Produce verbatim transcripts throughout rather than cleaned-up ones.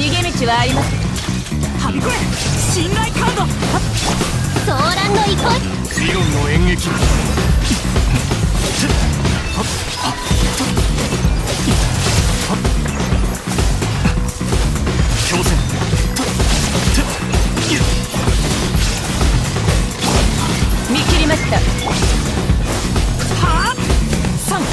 逃げ道はあります。はびこれ信頼カード、ソーランの憩い、理論の演劇。強戦見切りました。はあ、さん健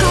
康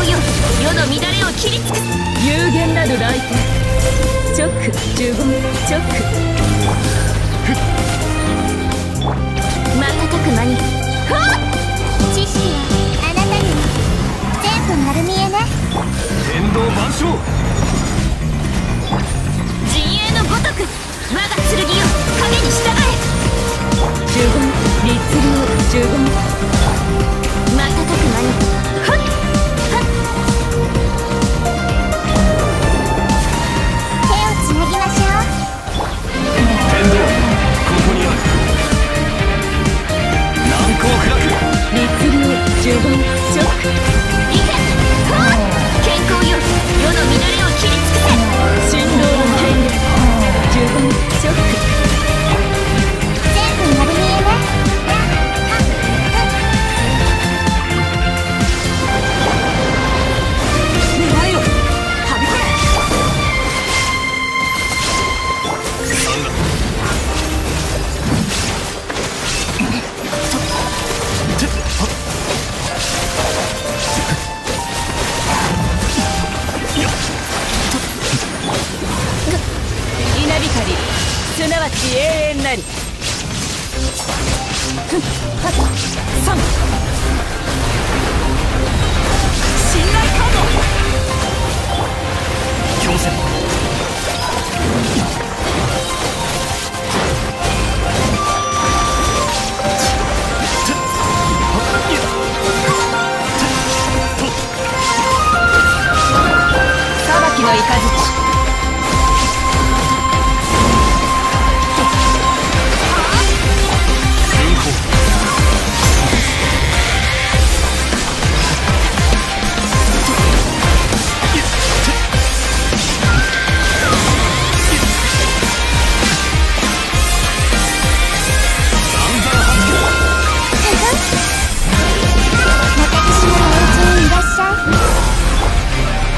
よ。アーチ永遠なり。三。信頼カード。強制。裁きの雷。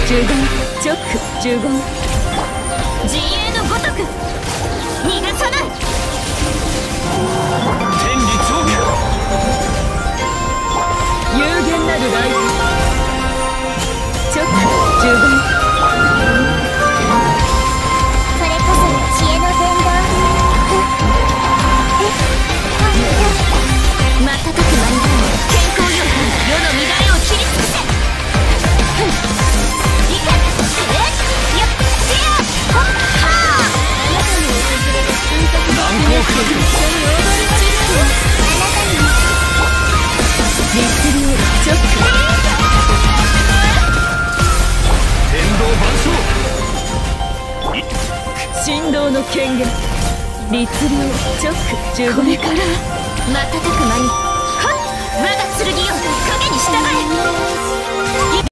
十言チョック十言自衛のごとく逃がさない。天理超過有限なるライフチョック十言これこそ知恵の伝道。えっえっまたとく間に健康より世の乱れを切り尽くせ。実流チョック天道万象振動の権限律流チョック十五。これから瞬く間にはっ我が剣よ影に従え。